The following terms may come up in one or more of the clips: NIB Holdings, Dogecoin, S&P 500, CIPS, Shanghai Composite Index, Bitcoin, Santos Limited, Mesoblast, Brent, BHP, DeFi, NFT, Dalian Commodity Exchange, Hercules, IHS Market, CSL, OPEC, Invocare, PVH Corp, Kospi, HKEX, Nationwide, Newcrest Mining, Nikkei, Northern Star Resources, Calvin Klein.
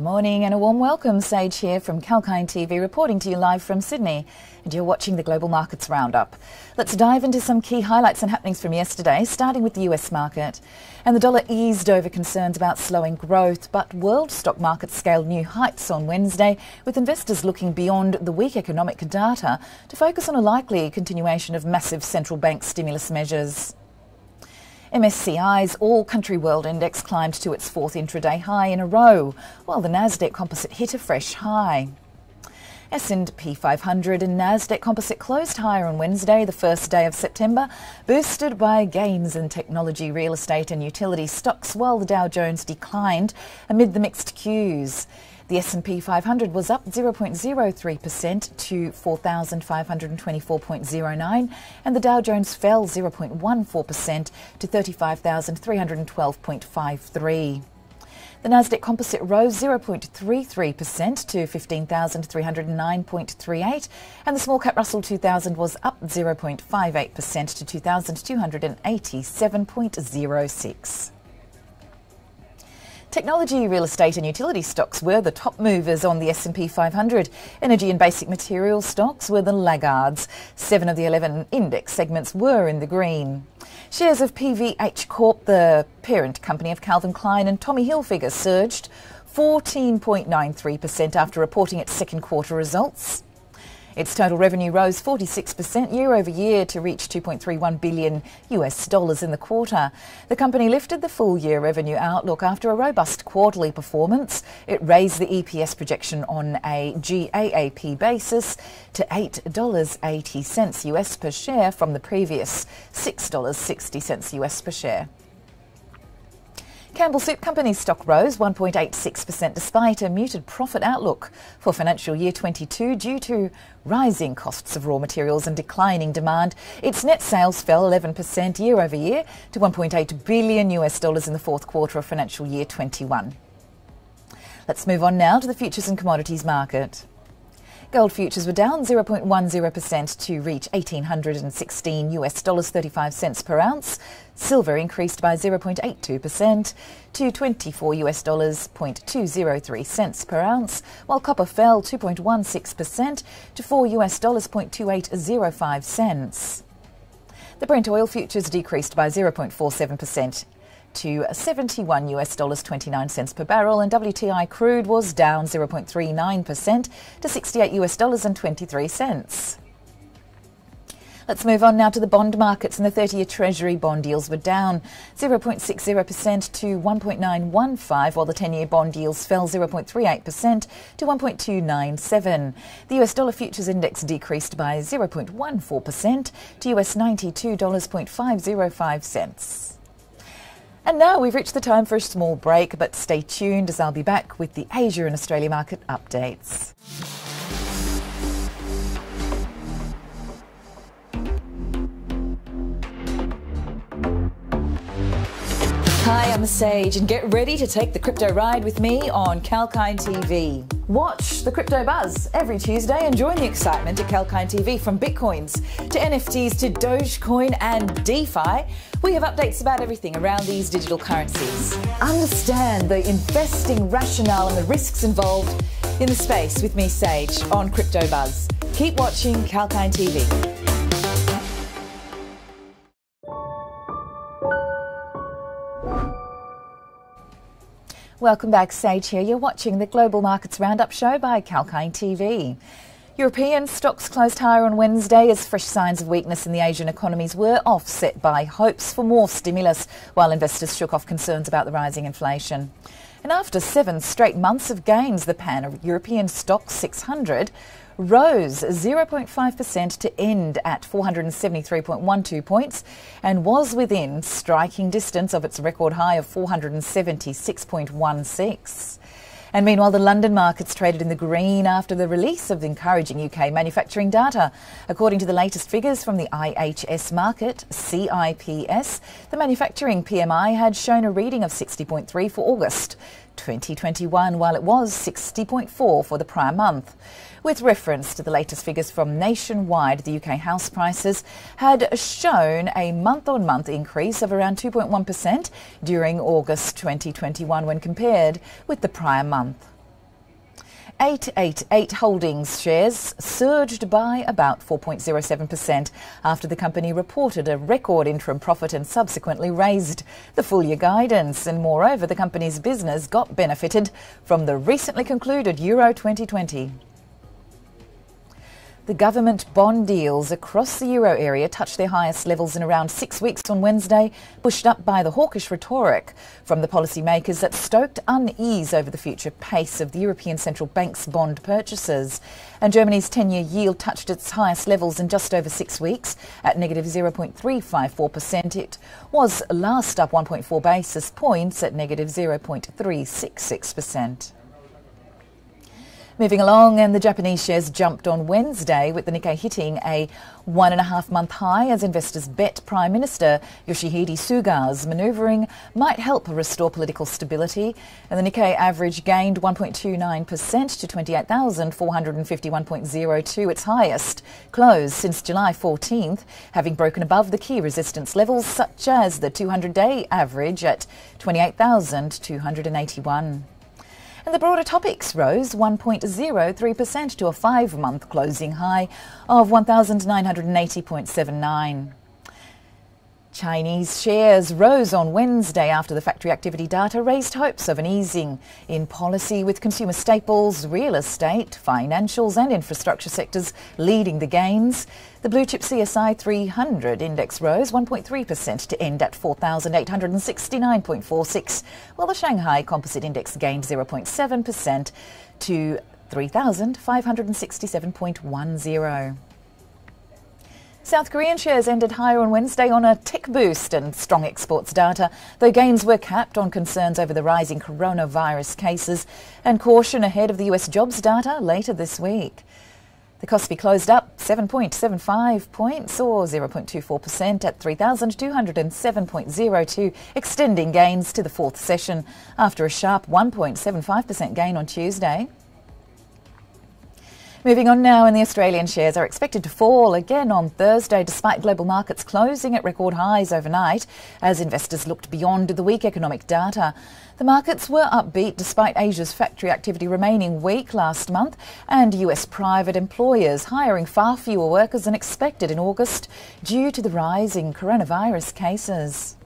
Good morning and a warm welcome. Sage here from Kalkine TV, reporting to you live from Sydney, and you're watching the Global Markets Roundup. Let's dive into some key highlights and happenings from yesterday, starting with the US market. And the dollar eased over concerns about slowing growth, but world stock markets scaled new heights on Wednesday, with investors looking beyond the weak economic data to focus on a likely continuation of massive central bank stimulus measures. MSCI's All-Country World Index climbed to its fourth intraday high in a row, while the Nasdaq Composite hit a fresh high. S&P 500 and Nasdaq Composite closed higher on Wednesday, the first day of September, boosted by gains in technology, real estate and utility stocks, while the Dow Jones declined amid the mixed cues. The S&P 500 was up 0.03% to 4,524.09, and the Dow Jones fell 0.14% to 35,312.53. The Nasdaq Composite rose 0.33% to 15,309.38, and the small-cap Russell 2000 was up 0.58% to 2,287.06. Technology, real estate and utility stocks were the top movers on the S&P 500. Energy and basic materials stocks were the laggards. 7 of the 11 index segments were in the green. Shares of PVH Corp, the parent company of Calvin Klein and Tommy Hilfiger, surged 14.93% after reporting its second quarter results. Its total revenue rose 46% year over year to reach $2.31 billion in the quarter. The company lifted the full year revenue outlook after a robust quarterly performance. It raised the EPS projection on a GAAP basis to $8.80 US per share from the previous $6.60 US per share. Campbell Soup Company's stock rose 1.86% despite a muted profit outlook for financial year 22 due to rising costs of raw materials and declining demand. Its net sales fell 11% year over year to $1.8 billion in the fourth quarter of financial year 21. Let's move on now to the futures and commodities market. Gold futures were down 0.10% to reach $1,816.35 per ounce. Silver increased by 0.82% to $24.2003 per ounce, while copper fell 2.16% to $4.2805. The Brent oil futures decreased by 0.47% to $71.29 per barrel, and WTI crude was down 0.39% to $68.23. Let's move on now to the bond markets, and the 30-year Treasury bond yields were down 0.60% to 1.915, while the 10-year bond yields fell 0.38% to 1.297. The US dollar futures index decreased by 0.14% to US $92.505. And now we've reached the time for a small break, but stay tuned as I'll be back with the Asia and Australia market updates. Hi, I'm Sage, and get ready to take the crypto ride with me on Kalkine TV. Watch the crypto buzz every Tuesday and join the excitement at Kalkine TV. From Bitcoins to NFTs to Dogecoin and DeFi, we have updates about everything around these digital currencies. Understand the investing rationale and the risks involved in the space with me, Sage, on Crypto Buzz. Keep watching Kalkine TV. Welcome back, Sage here. You're watching the Global Markets Roundup show by Kalkine TV. European stocks closed higher on Wednesday as fresh signs of weakness in the Asian economies were offset by hopes for more stimulus, while investors shook off concerns about the rising inflation. And after 7 straight months of gains, the pan-European stock 600 rose 0.5% to end at 473.12 points and was within striking distance of its record high of 476.16. And meanwhile, the London markets traded in the green after the release of encouraging UK manufacturing data. According to the latest figures from the IHS Market, CIPS, the manufacturing PMI had shown a reading of 60.3 for August 2021, while it was 60.4 for the prior month. With reference to the latest figures from Nationwide, the UK house prices had shown a month-on-month increase of around 2.1% during August 2021 when compared with the prior month. 888 Holdings shares surged by about 4.07% after the company reported a record interim profit and subsequently raised the full-year guidance. And moreover, the company's business got benefited from the recently concluded Euro 2020. The government bond deals across the euro area touched their highest levels in around 6 weeks on Wednesday, pushed up by the hawkish rhetoric from the policymakers that stoked unease over the future pace of the European Central Bank's bond purchases. And Germany's 10-year yield touched its highest levels in just over 6 weeks at negative 0.354%. It was last up 1.4 basis points at negative 0.366%. Moving along, and the Japanese shares jumped on Wednesday, with the Nikkei hitting a 1.5-month high as investors bet Prime Minister Yoshihide Suga's manoeuvring might help restore political stability. And the Nikkei average gained 1.29% to 28,451.02, its highest close since July 14th, having broken above the key resistance levels such as the 200-day average at 28,281. And the broader TOPIX rose 1.03% to a 5-month closing high of 1,980.79. Chinese shares rose on Wednesday after the factory activity data raised hopes of an easing in policy, with consumer staples, real estate, financials and infrastructure sectors leading the gains. The blue-chip CSI 300 index rose 1.3% to end at 4,869.46, while the Shanghai Composite Index gained 0.7% to 3,567.10. South Korean shares ended higher on Wednesday on a tech boost and strong exports data, though gains were capped on concerns over the rising coronavirus cases and caution ahead of the US jobs data later this week. The Kospi closed up 7.75 points or 0.24% at 3,207.02, extending gains to the fourth session after a sharp 1.75% gain on Tuesday. Moving on now, and the Australian shares are expected to fall again on Thursday despite global markets closing at record highs overnight as investors looked beyond the weak economic data. The markets were upbeat despite Asia's factory activity remaining weak last month and US private employers hiring far fewer workers than expected in August due to the rise in coronavirus cases.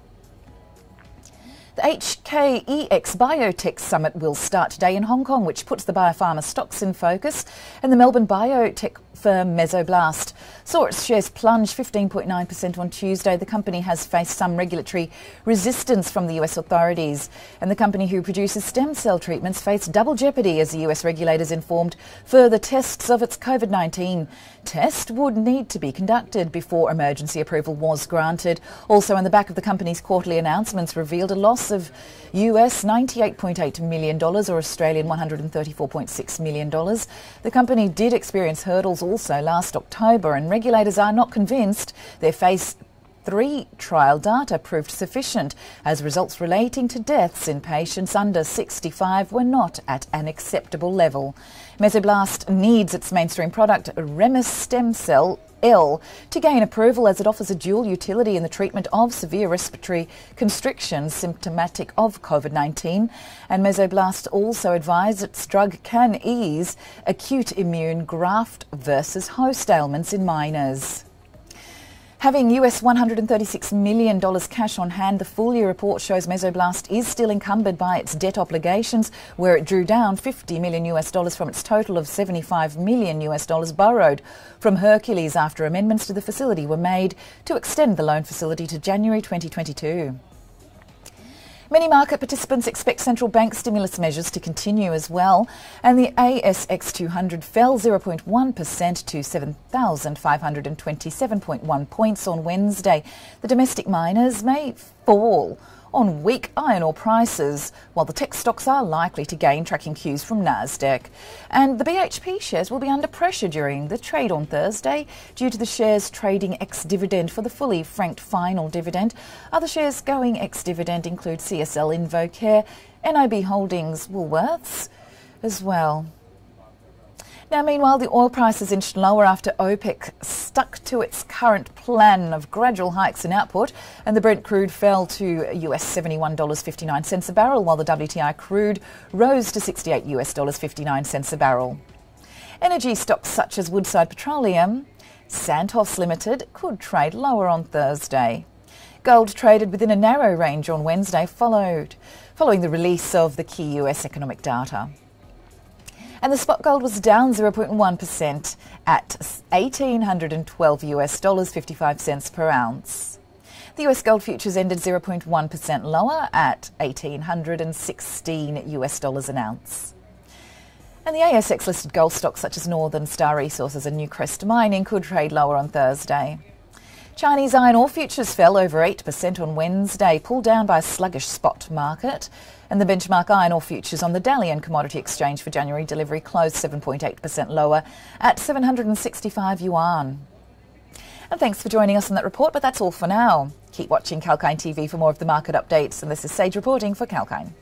The HKEX Biotech Summit will start today in Hong Kong, which puts the biopharma stocks in focus, and the Melbourne biotech firm Mesoblast saw its shares plunge 15.9% on Tuesday. The company has faced some regulatory resistance from the US authorities, and the company who produces stem cell treatments faced double jeopardy as the US regulators informed further tests of its COVID-19 test would need to be conducted before emergency approval was granted. Also, on the back of the company's quarterly announcements revealed a loss of US $98.8 million or Australian $134.6 million. The company did experience hurdles also last October, and regulators are not convinced their phase 3 trial data proved sufficient, as results relating to deaths in patients under 65 were not at an acceptable level. Mesoblast needs its mainstream product Remestemcel to gain approval as it offers a dual utility in the treatment of severe respiratory constriction symptomatic of COVID-19, and Mesoblast also advised its drug can ease acute immune graft versus host ailments in minors. Having US $136 million cash on hand, the full-year report shows Mesoblast is still encumbered by its debt obligations, where it drew down $50 million from its total of $75 million borrowed from Hercules after amendments to the facility were made to extend the loan facility to January 2022. Many market participants expect central bank stimulus measures to continue as well, and the ASX 200 fell 0.1% to 7,527.1 points on Wednesday. The domestic miners may fall on weak iron ore prices, while the tech stocks are likely to gain, tracking cues from Nasdaq. And the BHP shares will be under pressure during the trade on Thursday due to the shares trading ex-dividend for the fully franked final dividend. Other shares going ex-dividend include CSL, Invocare, NIB Holdings, Woolworths as well. Now, meanwhile, the oil price has inched lower after OPEC stuck to its current plan of gradual hikes in output, and the Brent crude fell to US $71.59 a barrel, while the WTI crude rose to $68.59 a barrel. Energy stocks such as Woodside Petroleum, Santos Limited could trade lower on Thursday. Gold traded within a narrow range on Wednesday following the release of the key US economic data. And the spot gold was down 0.1% at $1,812.55 per ounce. The US gold futures ended 0.1% lower at $1,816 an ounce. And the ASX listed gold stocks such as Northern Star Resources and Newcrest Mining could trade lower on Thursday. Chinese iron ore futures fell over 8% on Wednesday, pulled down by a sluggish spot market, and the benchmark iron ore futures on the Dalian Commodity Exchange for January delivery closed 7.8% lower at 765 yuan. And thanks for joining us on that report, but that's all for now. Keep watching Kalkine TV for more of the market updates, and this is Sage reporting for Kalkine.